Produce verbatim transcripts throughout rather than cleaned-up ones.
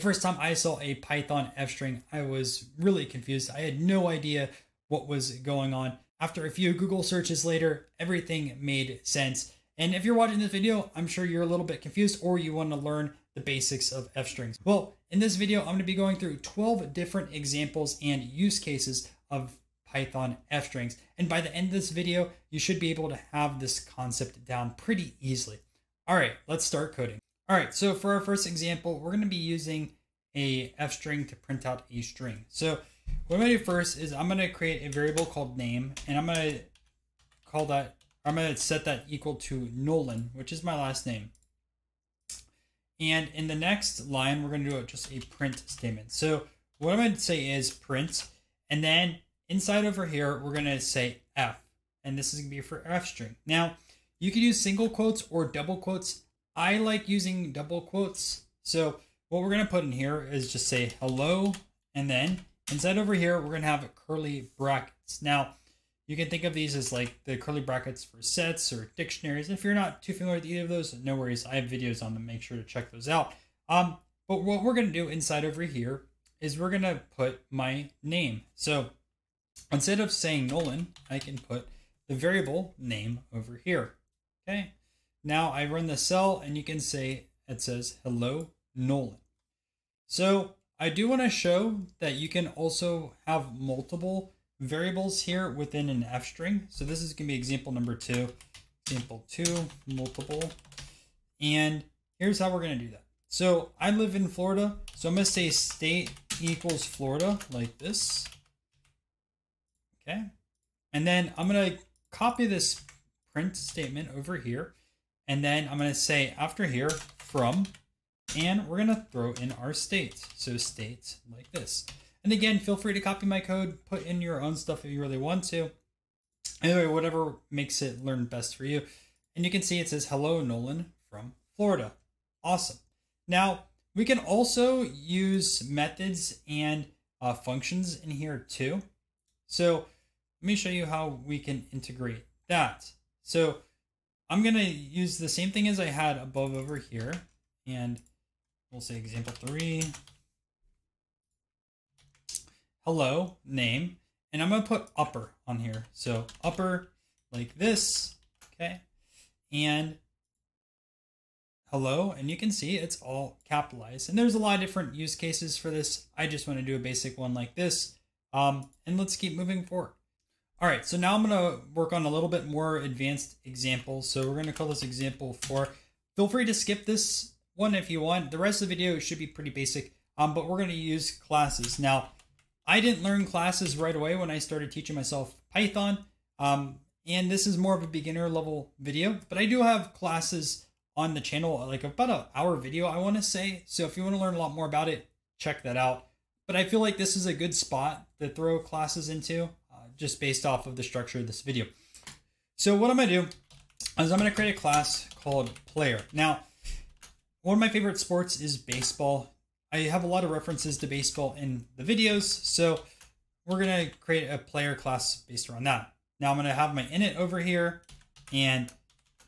First time I saw a Python f-string, I was really confused. I had no idea what was going on. After a few Google searches later, everything made sense. And if you're watching this video, I'm sure you're a little bit confused or you want to learn the basics of f-strings. Well, in this video, I'm going to be going through twelve different examples and use cases of Python f-strings. And by the end of this video, you should be able to have this concept down pretty easily. All right, let's start coding. All right, so for our first example, we're going to be using a f-string to print out a string. So what I'm going to do first is I'm going to create a variable called name, and I'm going to call that, I'm going to set that equal to Nolan, which is my last name. And in the next line, we're going to do just a print statement. So what I'm going to say is print, and then inside over here, we're going to say F, and this is going to be for F string. Now you could use single quotes or double quotes. I like using double quotes. So what we're going to put in here is just say hello. And then inside over here, we're going to have curly brackets. Now you can think of these as like the curly brackets for sets or dictionaries. If you're not too familiar with either of those, no worries. I have videos on them. Make sure to check those out. Um, but what we're going to do inside over here is we're going to put my name. So instead of saying Nolan, I can put the variable name over here. Okay. Now I run the cell and you can say, it says, hello, Nolan. So I do want to show that you can also have multiple variables here within an F string. So this is going to be example number two, example two, multiple. And here's how we're going to do that. So I live in Florida. So I'm going to say state equals Florida like this. Okay. And then I'm going to copy this print statement over here. And then I'm going to say after here from, and we're going to throw in our state. So state like this. And again, feel free to copy my code, put in your own stuff if you really want to. Anyway, whatever makes it learn best for you. And you can see it says, hello, Nolan from Florida. Awesome. Now we can also use methods and uh, functions in here too. So let me show you how we can integrate that. So I'm going to use the same thing as I had above over here, and we'll say example three, hello, name, and I'm going to put upper on here. So upper like this. Okay. And hello, and you can see it's all capitalized, and there's a lot of different use cases for this. I just want to do a basic one like this. Um, and let's keep moving forward. All right, so now I'm going to work on a little bit more advanced examples. So we're going to call this example four. Feel free to skip this one if you want. The rest of the video should be pretty basic, um, but we're going to use classes. Now, I didn't learn classes right away when I started teaching myself Python, um, and this is more of a beginner level video, but I do have classes on the channel, like about an hour video, I want to say. So if you want to learn a lot more about it, check that out. But I feel like this is a good spot to throw classes into, uh, just based off of the structure of this video. So what I'm going to do is I'm going to create a class called player. Now, one of my favorite sports is baseball. I have a lot of references to baseball in the videos. So we're going to create a player class based around that. Now I'm going to have my init over here, and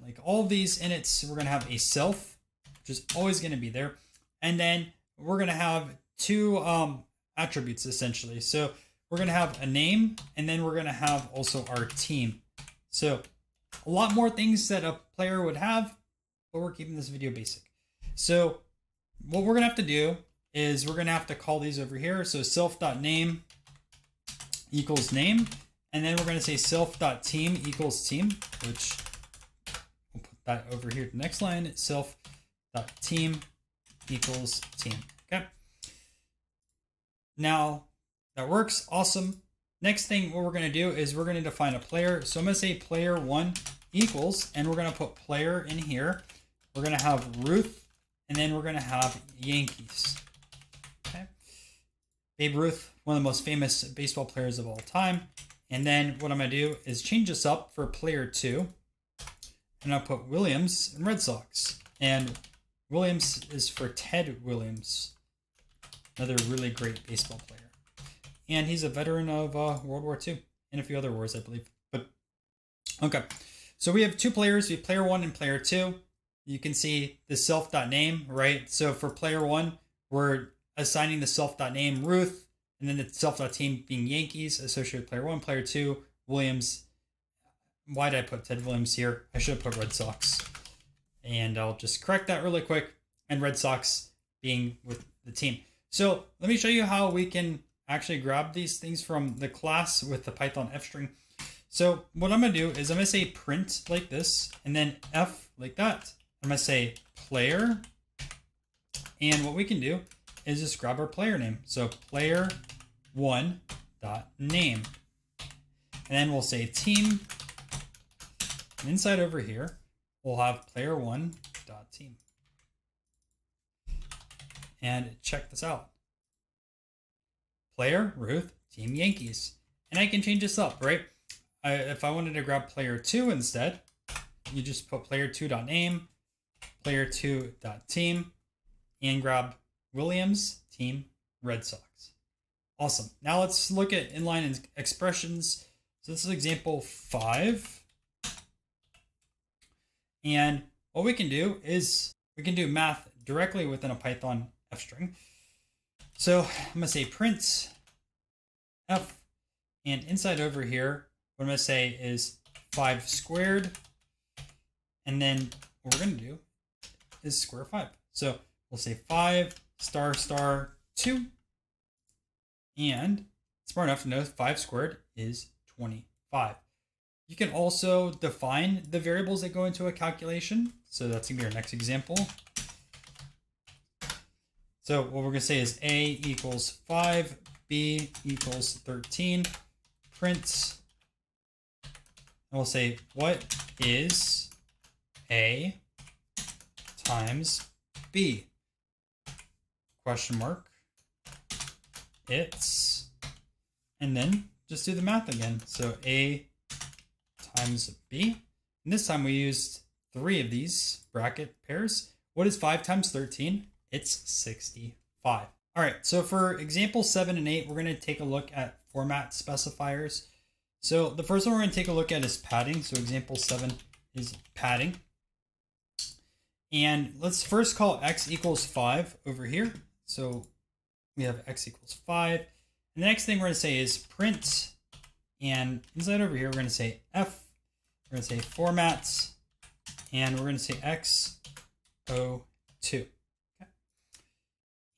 like all these inits, we're going to have a self, which is always going to be there. And then we're going to have two, um, attributes essentially. So we're going to have a name, and then we're going to have also our team. So a lot more things that a player would have, but we're keeping this video basic. So what we're going to have to do is we're going to have to call these over here. So self.name equals name. And then we're going to say self.team equals team, which we'll put that over here. The next line, self.team equals team. Okay. Now that works. Awesome. Next thing, what we're going to do is we're going to define a player. So I'm going to say player one equals, and we're going to put player in here. We're going to have Ruth, and then we're going to have Yankees. Okay. Babe Ruth, one of the most famous baseball players of all time. And then what I'm going to do is change this up for player two, and I'll put Williams and Red Sox, and Williams is for Ted Williams, another really great baseball player. And he's a veteran of uh, World War Two and a few other wars, I believe. But okay, so we have two players. We have player one and player two. You can see the self.name, right? So for player one, we're assigning the self.name Ruth, and then the self.team being Yankees, associated player one, player two, Williams. Why did I put Ted Williams here? I should have put Red Sox. And I'll just correct that really quick. And Red Sox being with the team. So let me show you how we can actually grab these things from the class with the Python F string. So what I'm going to do is I'm going to say print like this, and then F like that. I'm going to say player. And what we can do is just grab our player name. So player one dot name. And then we'll say team. And inside over here, we'll have player one dot team. And check this out. Player Ruth, team Yankees. And I can change this up, right? I, if I wanted to grab player two instead, you just put player two dot name, player two dot team, and grab Williams, team Red Sox. Awesome. Now let's look at inline expressions. So this is example five. And what we can do is we can do math directly within a Python F string. So I'm going to say print F, and inside over here, what I'm going to say is five squared. And then what we're going to do is square five. So we'll say five star star two. And smart enough to know five squared is twenty-five. You can also define the variables that go into a calculation. So that's going to be our next example. So what we're going to say is A equals five, B equals thirteen, print, and we'll say, what is A times B? Question mark. It's, and then just do the math again. So A times B, and this time we used three of these bracket pairs. What is five times thirteen? It's sixty-five. All right, so for example seven and eight, we're gonna take a look at format specifiers. So the first one we're gonna take a look at is padding. So example seven is padding. And let's first call X equals five over here. So we have X equals five. And the next thing we're gonna say is print. And inside over here, we're gonna say F, we're gonna say formats, and we're gonna say X, O, two.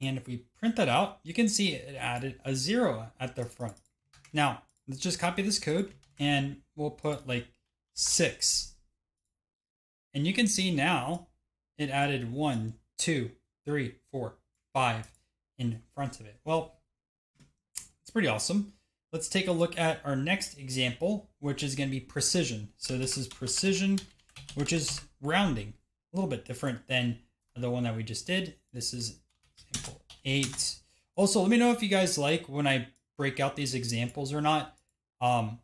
And if we print that out, you can see it added a zero at the front. Now, let's just copy this code and we'll put like six. And you can see now it added one, two, three, four, five in front of it. Well, it's pretty awesome. Let's take a look at our next example, which is going to be precision. So this is precision, which is rounding, a little bit different than the one that we just did. This is eight. Also, let me know if you guys like when I break out these examples or not. Um,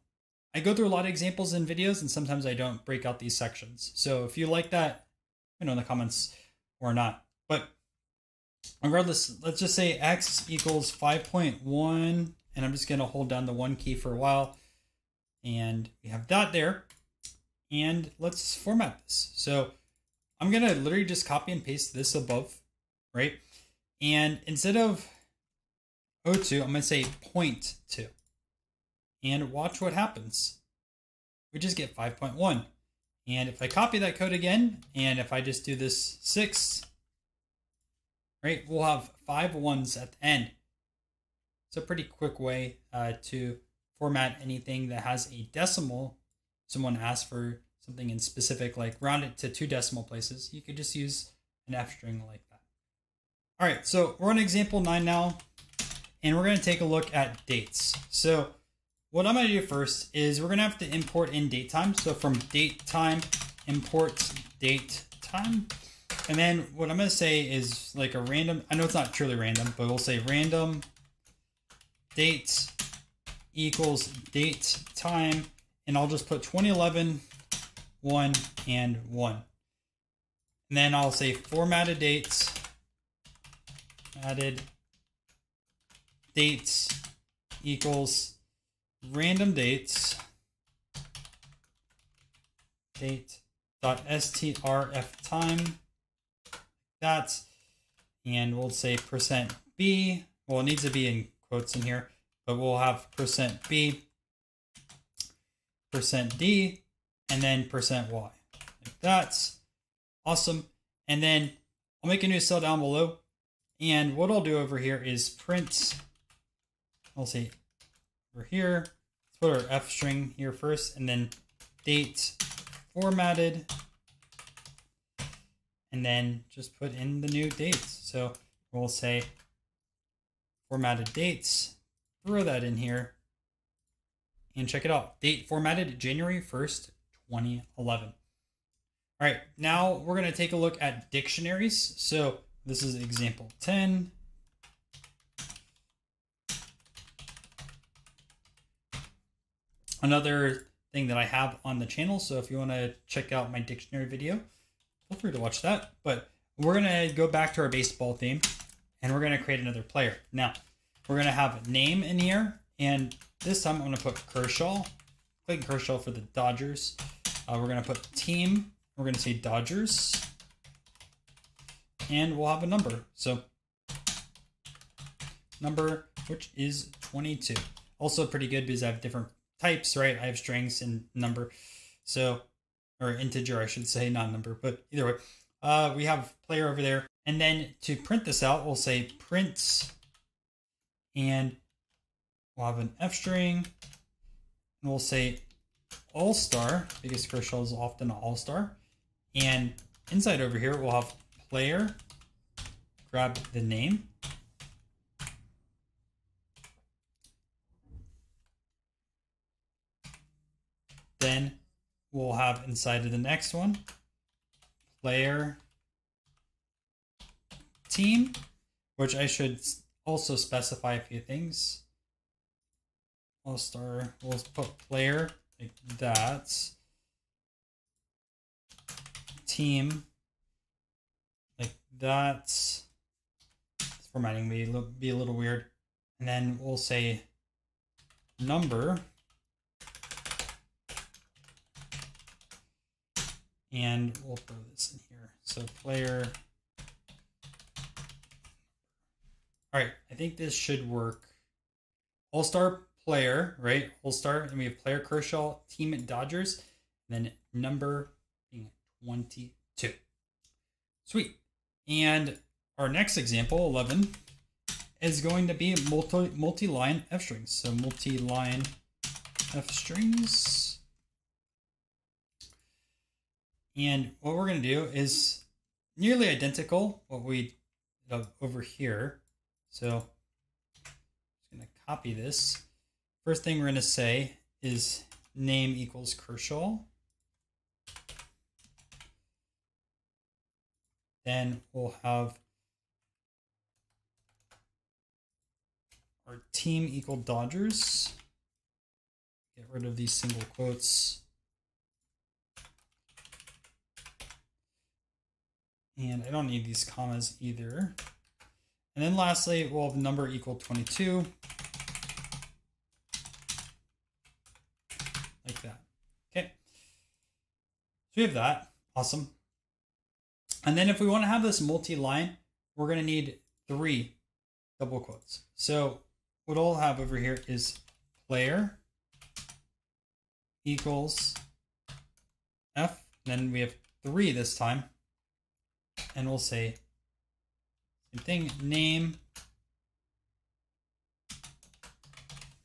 I go through a lot of examples in videos, and sometimes I don't break out these sections. So if you like that, you know, in the comments or not. But regardless, let's just say X equals five point one, and I'm just going to hold down the one key for a while. And we have that there. And let's format this. So I'm going to literally just copy and paste this above, right? And instead of O two, I'm going to say zero point two. And watch what happens. We just get five point one. And if I copy that code again, and if I just do this six, right, we'll have five ones at the end. It's a pretty quick way uh, to format anything that has a decimal. Someone asked for something in specific, like round it to two decimal places. You could just use an F string like that. All right, so we're on example nine now, and we're gonna take a look at dates. So what I'm gonna do first is we're gonna have to import in date time. So from date time, import date time. And then what I'm gonna say is like a random, I know it's not truly random, but we'll say random date equals date time. And I'll just put twenty eleven, one and one. And then I'll say formatted dates, added dates equals random dates date dot strf time. That's, and we'll say percent B, well, it needs to be in quotes in here, but we'll have percent B, percent D, and then percent Y. Like that's awesome. And then I'll make a new cell down below. And what I'll do over here is print, I'll say over here, let's put our F string here first, and then date formatted, and then just put in the new dates. So we'll say formatted dates, throw that in here, and check it out. Date formatted January first, twenty eleven. All right, now we're gonna take a look at dictionaries. So this is example ten. Another thing that I have on the channel. So if you wanna check out my dictionary video, feel free to watch that. But we're gonna go back to our baseball theme and we're gonna create another player. Now we're gonna have a name in here, and this time I'm gonna put Kershaw, Clayton Kershaw for the Dodgers. Uh, we're gonna put team, we're gonna say Dodgers, and we'll have a number. So number, which is twenty-two. Also pretty good because I have different types, right? I have strings and number. So, or integer, I should say, not number, but either way, uh, we have player over there. And then to print this out, we'll say print, and we'll have an F string, and we'll say all-star, because Kershaw is often an all-star. And inside over here, we'll have player, grab the name, then we'll have inside of the next one, player team, which I should also specify a few things. All star, we'll put player like that, team like that. This formatting may be a little weird. And then we'll say number, and we'll throw this in here. So player. All right, I think this should work. All-star player, right? All-star, and we have player Kershaw, team at Dodgers, and then number being twenty-two. Sweet. And our next example, eleven, is going to be multi, multi-line F strings. So multi-line F strings. And what we're going to do is nearly identical what we have over here. So I'm going to copy this. First thing we're going to say is name equals Kershaw. Then we'll have our team equal Dodgers. Get rid of these single quotes. And I don't need these commas either. And then lastly, we'll have number equal twenty-two. Like that. Okay. So we have that. Awesome. And then if we want to have this multi-line, we're going to need three double quotes. So what I'll have over here is player equals F. Then we have three this time. And we'll say same thing, name,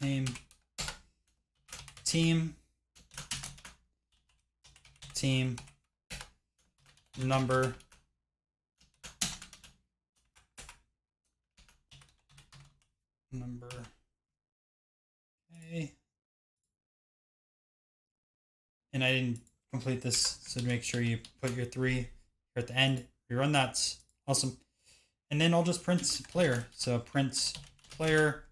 name, team, team, number, number, okay. And I didn't complete this, so make sure you put your three at the end. Rerun that. Awesome. And then I'll just print player. So print player.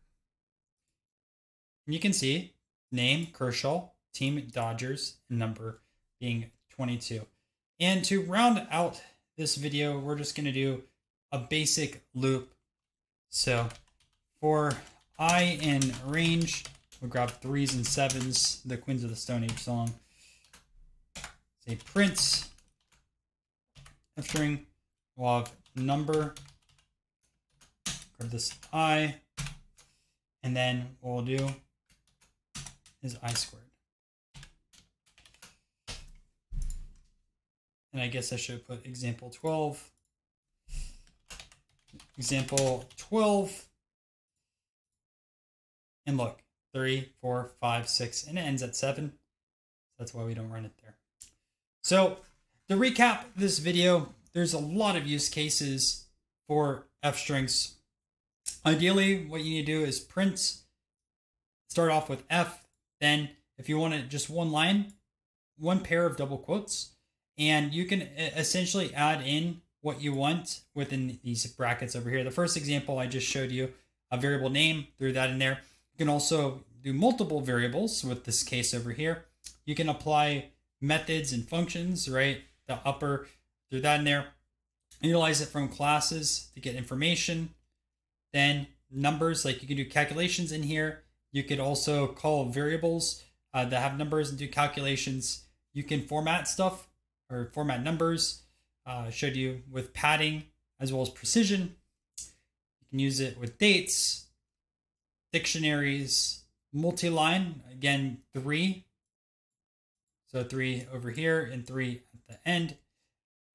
And you can see name Kershaw, team Dodgers, and number being twenty-two. And to round out this video, we're just going to do a basic loop. So for I in range, we'll grab threes and sevens, the Queens of the Stone Age song. Say print F string, we'll have number, for this I, and then what we'll do is I squared. And I guess I should put example twelve. Example twelve. And look, three, four, five, six, and it ends at seven. That's why we don't run it there. So to recap this video, there's a lot of use cases for f-strings. Ideally, what you need to do is print, start off with f, then if you want it just one line, one pair of double quotes, and you can essentially add in what you want within these brackets over here. The first example I just showed you, a variable name, threw that in there. You can also do multiple variables with this case over here. You can apply methods and functions, right? The upper, through that in there. Utilize it from classes to get information. Then numbers, like you can do calculations in here. You could also call variables uh, that have numbers and do calculations. You can format stuff or format numbers. Uh, showed you with padding as well as precision. You can use it with dates, dictionaries, multi-line, again, three. So three over here and three at the end.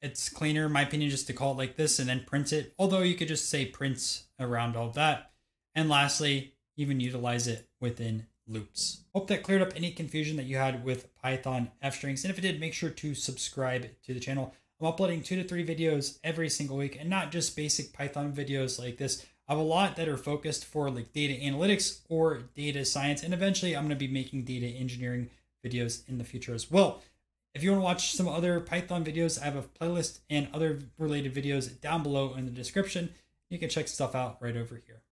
It's cleaner, in my opinion, just to call it like this and then print it. Although you could just say print around all of that. And lastly, even utilize it within loops. Hope that cleared up any confusion that you had with Python f-strings. And if it did, make sure to subscribe to the channel. I'm uploading two to three videos every single week, and not just basic Python videos like this. I have a lot that are focused for like data analytics or data science. And eventually I'm going to be making data engineering videos in the future as well. If you want to watch some other Python videos, I have a playlist and other related videos down below in the description. You can check stuff out right over here.